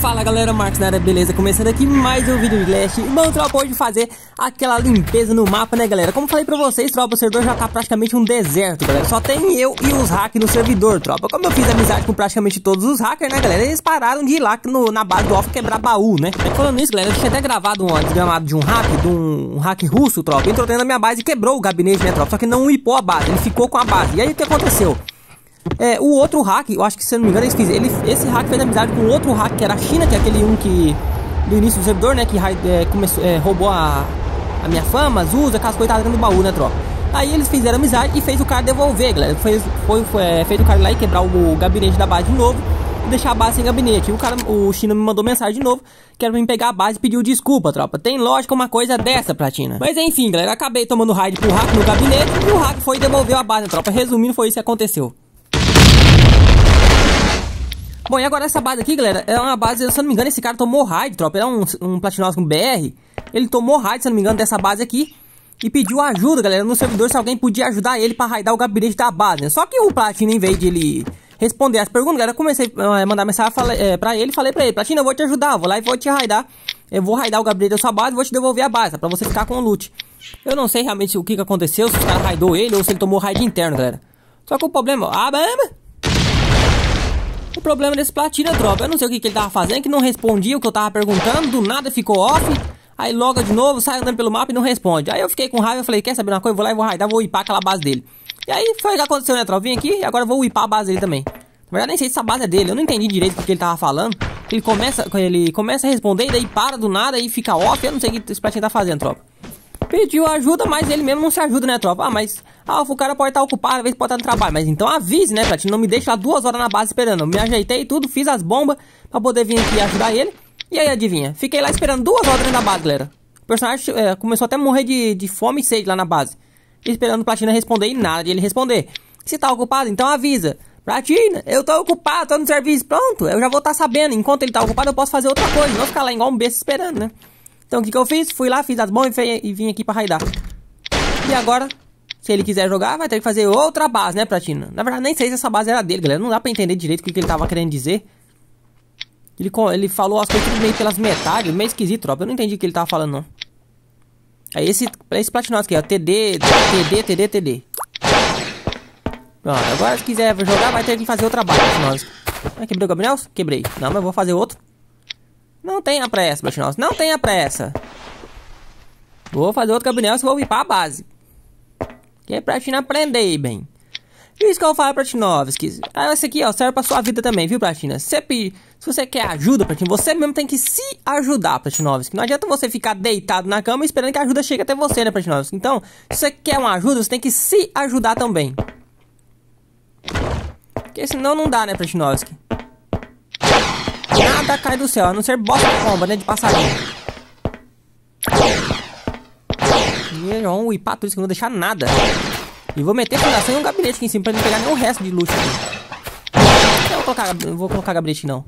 Fala galera, Marcos na área, beleza? Começando aqui mais um vídeo de Last. E bom, tropa, hoje fazer aquela limpeza no mapa, né galera? Como falei pra vocês, tropa, o servidor já tá praticamente um deserto, galera. Só tem eu e os hackers no servidor, tropa. Como eu fiz amizade com praticamente todos os hackers, né galera? Eles pararam de ir lá na base do off quebrar baú, né? Aí, falando nisso, galera, eu tinha até gravado um desgramado de um hack russo, tropa. Entrou dentro da minha base e quebrou o gabinete, né, tropa? Só que não hipou a base, ele ficou com a base. E aí o que aconteceu? O outro hack, eu acho que, se eu não me engano, esse hack fez amizade com outro hack, que era a China, que é aquele que do início do servidor, né, que roubou a minha fama, as usas, aquelas coisas dentro do baú, né, tropa. Aí eles fizeram amizade e fez o cara devolver, galera. Fez o cara ir lá e quebrar o gabinete da base de novo, deixar a base sem gabinete. E o China me mandou mensagem de novo, quero vir pegar a base e pediu desculpa, tropa. Tem lógica uma coisa dessa, Platina. Mas enfim, galera, acabei tomando raid pro hack no gabinete e o hack foi e devolveu a base, né, tropa. Resumindo, foi isso que aconteceu. Bom, e agora essa base aqui, galera, é uma base, se eu não me engano, esse cara tomou raid, tropa. Ele é um Platinós com BR. Ele tomou raid, se eu não me engano, dessa base aqui. E pediu ajuda, galera, no servidor, se alguém podia ajudar ele pra raidar o gabinete da base, né? Só que o Platina, em vez de ele responder as perguntas, galera, eu comecei a mandar mensagem falei pra ele: Platina, eu vou te ajudar, vou lá e vou te raidar. Eu vou raidar o gabinete da sua base, vou te devolver a base, tá? Pra você ficar com o loot. Eu não sei realmente o que aconteceu, se o cara raidou ele ou se ele tomou raid interno, galera. Só que o problema... O problema desse Platina, tropa, eu não sei o que ele tava fazendo, que não respondia o que eu tava perguntando, do nada ficou off, aí logo de novo, sai andando pelo mapa e não responde. Aí eu fiquei com raiva, eu falei: quer saber uma coisa? Vou lá e vou raidar, vou ipar aquela base dele. E aí foi o que aconteceu, né, tropa? Vim aqui e agora vou ipar a base dele também. Na verdade, nem sei se essa base é dele, eu não entendi direito o que ele tava falando. Ele começa a responder e daí para do nada e fica off, eu não sei o que esse Platina tá fazendo, tropa. Pediu ajuda, mas ele mesmo não se ajuda, né, tropa? O cara pode estar ocupado, às vezes pode estar no trabalho. Mas então avise, né, Platina? Não me deixa lá 2 horas na base esperando. Eu me ajeitei e tudo, fiz as bombas pra poder vir aqui ajudar ele. E aí, adivinha? Fiquei lá esperando 2 horas dentro da base, galera. O personagem começou até a morrer de fome e sede lá na base. Esperando o Platina responder e nada de ele responder. Se tá ocupado, então avisa: Platina, eu tô ocupado, tô no serviço. Pronto, eu já vou estar sabendo. Enquanto ele tá ocupado, eu posso fazer outra coisa. Não ficar lá igual um besta esperando, né? Então o que eu fiz? Fui lá, fiz as bombas e vim aqui pra raidar. E agora, se ele quiser jogar, vai ter que fazer outra base, né, Platina? Na verdade, nem sei se essa base era dele, galera. Não dá pra entender direito o que ele tava querendo dizer. Ele falou as coisas meio pelas metades, meio esquisito, tropa. Eu não entendi o que ele tava falando, não. Aí esse Platinós aqui, ó. TD. Pronto, agora se quiser jogar, vai ter que fazer outra base, Platinós. Quebrei o Gabriel? Quebrei. Não, mas eu vou fazer outro. Não tenha pressa, Platinós. Não tenha pressa. Vou fazer outro Gabriel e vou vipar a base. Que é pra China aprender aí, bem. Isso que eu falo pra Tinovski. Essa aqui, ó, serve pra sua vida também, viu, Platina? Se você quer ajuda, Platina, você mesmo tem que se ajudar, Platinovski. Não adianta você ficar deitado na cama esperando que a ajuda chegue até você, né, Platinovski? Então, se você quer uma ajuda, você tem que se ajudar também. Porque senão não dá, né, Platinovski? Nada cai do céu, a não ser bosta de bomba, né, de passarinho. E vão uipar tudo isso que eu não vou deixar nada. E vou meter fundação e um gabinete aqui em cima pra não pegar nem o resto de lixo aqui. Eu não vou colocar gabinete, não.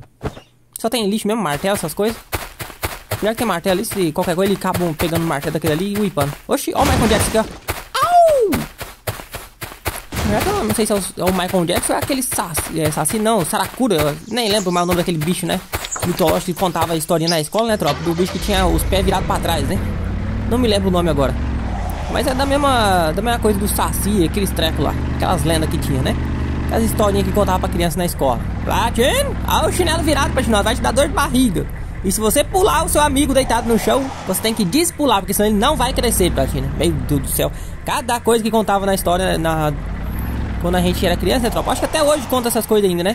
Só tem lixo mesmo, martelo, essas coisas. Já que tem martelo, isso e qualquer coisa, ele acabam pegando o martelo daquele ali e uipando. Oxi, ó o Michael Jackson aqui, ó. Au! Não sei se é o Michael Jackson ou é aquele Saci, não, Saracura. Eu nem lembro mais o nome daquele bicho, né? Mitológico que contava a historinha na escola, né, tropa? Do bicho que tinha os pés virados pra trás, né? Não me lembro o nome agora. Mas é da mesma coisa do Saci, aqueles trecos lá, aquelas lendas que tinha, né? Aquelas historinhas que contava pra criança na escola. Platino, olha o chinelo virado pra nós, vai te dar dor de barriga. E se você pular o seu amigo deitado no chão, você tem que despular, porque senão ele não vai crescer, Platino. Meu Deus do céu. Cada coisa que contava na história, quando a gente era criança, né, tropa? Acho que até hoje conta essas coisas ainda, né?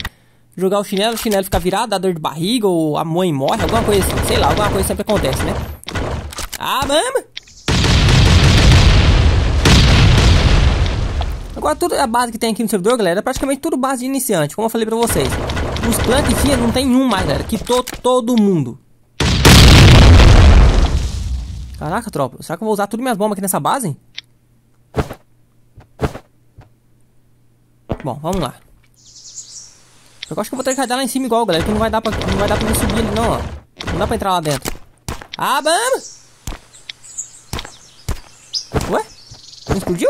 Jogar o chinelo fica virado, dá dor de barriga, ou a mãe morre, alguma coisa assim. Sei lá, alguma coisa sempre acontece, né? Ah, mama! Agora, toda a base que tem aqui no servidor, galera, é praticamente tudo base de iniciante, como eu falei pra vocês. Os clã que tinha, não tem um mais, galera. Quitou todo mundo. Caraca, tropa. Será que eu vou usar tudo minhas bombas aqui nessa base? Bom, vamos lá. Eu acho que eu vou ter que raidar lá em cima igual, galera, que não vai dar pra me subir ali, não, ó. Não dá pra entrar lá dentro. Ah, vamos! Ué? Não explodiu?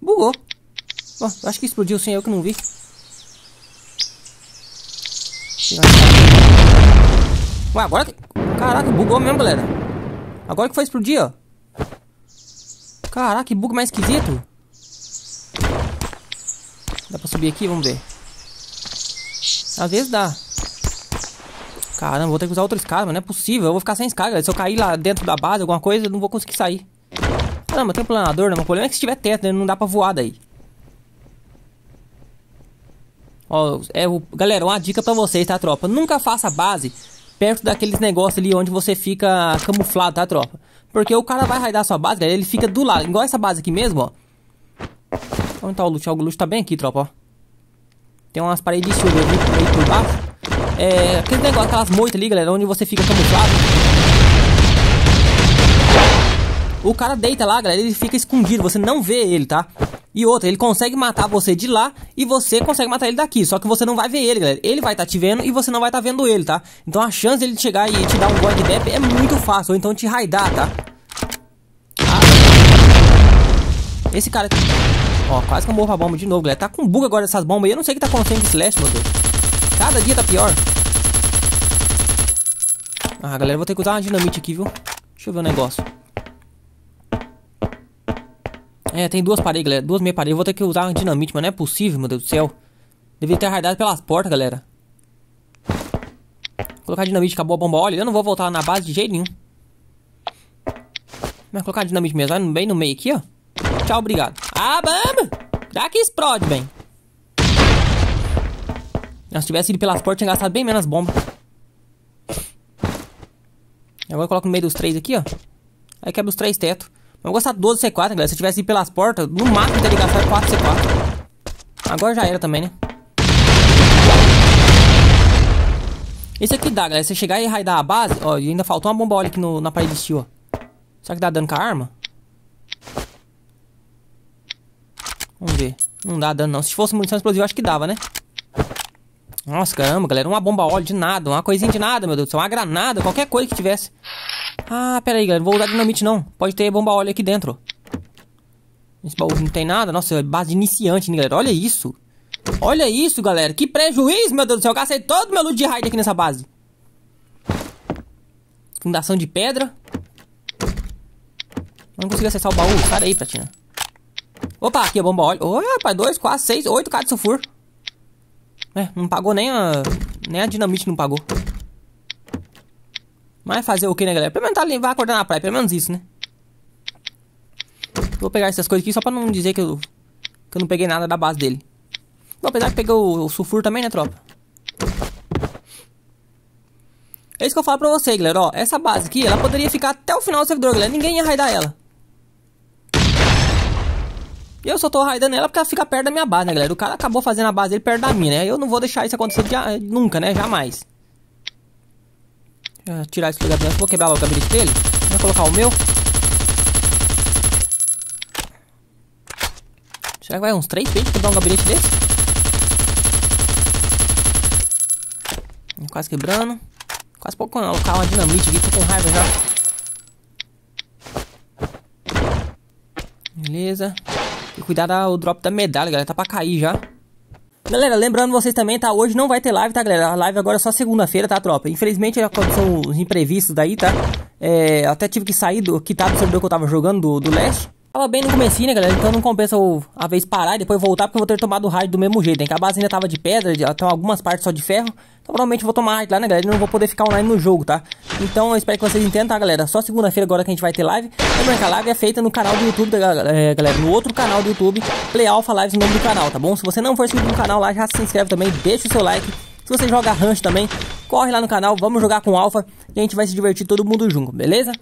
Bugou. Acho que explodiu sem eu que não vi. Ué, agora que... Caraca, bugou mesmo, galera. Agora que foi explodir, ó. Caraca, que bug mais esquisito. Dá pra subir aqui? Vamos ver. Às vezes dá. Caramba, vou ter que usar outra escada, mas não é possível. Eu vou ficar sem escada, galera. Se eu cair lá dentro da base, alguma coisa, eu não vou conseguir sair. Caramba, tem um planador, né? O problema é que se tiver teto, né? Não dá pra voar daí. Ó, galera, uma dica pra vocês, tá, tropa? Nunca faça base perto daqueles negócios ali onde você fica camuflado, tá, tropa? Porque o cara vai raidar a sua base, galera, ele fica do lado. Igual essa base aqui mesmo, ó. Onde tá o loot? O loot tá bem aqui, tropa, ó. Tem umas paredes de chuva ali por baixo. É, aquele negócio, aquelas moitas ali, galera, onde você fica camuflado. O cara deita lá, galera, ele fica escondido, você não vê ele, tá? E outra, ele consegue matar você de lá e você consegue matar ele daqui. Só que você não vai ver ele, galera. Ele vai estar te vendo e você não vai estar vendo ele, tá? Então a chance dele chegar e te dar um guard dep é muito fácil. Ou então te raidar, tá? Ah, esse cara aqui... Ó, quase que eu morro a bomba de novo, galera. Tá com bug agora essas bombas aí. Eu não sei o que tá acontecendo com esse Last, meu Deus. Cada dia tá pior. Ah, galera, vou ter que usar uma dinamite aqui, viu? Deixa eu ver o negócio. É, tem duas paredes, galera. Duas meia paredes. Vou ter que usar uma dinamite, mas não é possível, meu Deus do céu. Devia ter raidado pelas portas, galera. Vou colocar a dinamite, acabou a bomba óleo. Eu não vou voltar na base de jeito nenhum. Mas colocar a dinamite mesmo, bem no meio aqui, ó. Tchau, obrigado. Ah, vamos! Dá que explode, bem. Se tivesse ido pelas portas, tinha gastado bem menos bombas. Agora eu coloco no meio dos três aqui, ó. Aí quebra os três tetos. Eu vou gastar 12 C4, né, galera? Se eu tivesse ido pelas portas, no máximo teria gastado 4 C4. Agora já era também, né? Esse aqui dá, galera. Se você chegar e raidar a base... Ó, e ainda faltou uma bomba óleo aqui na parede de steel, ó. Será que dá dano com a arma? Vamos ver. Não dá dano, não. Se fosse munição explosiva, acho que dava, né? Nossa, caramba, galera. Uma bomba óleo de nada. Uma coisinha de nada, meu Deus do céu. Uma granada, qualquer coisa que tivesse. Ah, pera aí, galera. Não vou usar dinamite, não. Pode ter bomba óleo aqui dentro. Esse baú não tem nada. Nossa, é base de iniciante, né, galera? Olha isso. Olha isso, galera. Que prejuízo, meu Deus do céu. Eu gastei todo meu loot de raid aqui nessa base. Fundação de pedra. Não consegui acessar o baú. Sai daí, Pratina. Opa, aqui a bomba óleo. Oi, rapaz. 2, 4, 6, 8 K de sulfuro. É, não pagou nem a dinamite, não pagou. Mas fazer o que, né, galera? Pelo menos vai acordar na praia, pelo menos isso, né? Vou pegar essas coisas aqui só pra não dizer que eu não peguei nada da base dele. Bom, apesar que peguei o sulfuro também, né, tropa? É isso que eu falo pra você, galera, ó. Essa base aqui, ela poderia ficar até o final do servidor, galera. Ninguém ia raidar ela. E eu só tô raidando ela porque ela fica perto da minha base, né, galera? O cara acabou fazendo a base dele perto da minha, né? Eu não vou deixar isso acontecer nunca, né? Jamais. Deixa eu tirar esse lugar dentro. Vou quebrar o gabinete dele. Vou colocar o meu. Será que vai uns 3 peitos pra quebrar um gabinete desse? Quase quebrando. Quase pra colocar uma dinamite aqui. Tô com raiva já. Beleza. E cuidado ao drop da medalha, galera. Tá pra cair já. Galera, lembrando vocês também, tá? Hoje não vai ter live, tá, galera? A live agora é só segunda-feira, tá, tropa? Infelizmente, aconteceu os imprevistos daí, tá? É, até tive que sair, quitar do servidor que eu tava jogando, do Last. Tava bem no comecinho, né, galera? Então não compensa a vez parar e depois voltar, porque eu vou ter tomado raid do mesmo jeito, hein? Que a base ainda tava de pedra, até algumas partes só de ferro. Então provavelmente eu vou tomar raid lá, né, galera? Eu não vou poder ficar online no jogo, tá? Então eu espero que vocês entendam, tá, galera? Só segunda-feira agora que a gente vai ter live. Lembrando que a live é feita no canal do YouTube, galera. No outro canal do YouTube, PlayAlfa Lives, o nome do canal, tá bom? Se você não for inscrito no canal lá, já se inscreve também, deixa o seu like. Se você joga ranch também, corre lá no canal, vamos jogar com alfa e a gente vai se divertir todo mundo junto, beleza?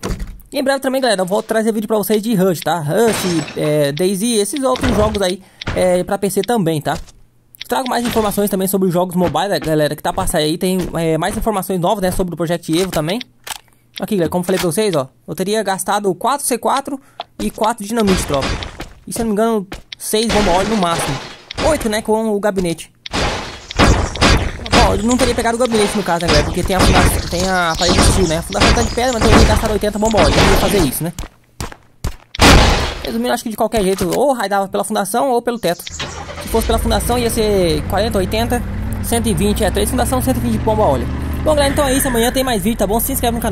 E em breve também, galera, eu vou trazer vídeo pra vocês de Rush, tá? Rush, DayZ, esses outros jogos aí pra PC também, tá? Trago mais informações também sobre os jogos mobile, galera, que tá passando aí. Tem mais informações novas, né, sobre o Project Evo também. Aqui, galera, como falei pra vocês, ó. Eu teria gastado 4 C4 e 4 dinamite, tropa. E, se eu não me engano, 6 bomba óleo no máximo. 8, né, com o gabinete. Bom, eu não teria pegado o gabinete no caso, né, galera? Porque tem a parede de steel, né? A fundação tá de pedra, mas eu ia gastar 80 bomba óleo. Eu não ia fazer isso, né? Resumindo, acho que de qualquer jeito, ou raidava pela fundação ou pelo teto. Se fosse pela fundação, ia ser 40, 80. 120, 3 fundação, 120 de pomba, olha. Bom, galera, então é isso. Amanhã tem mais vídeo, tá bom? Se inscreve no canal.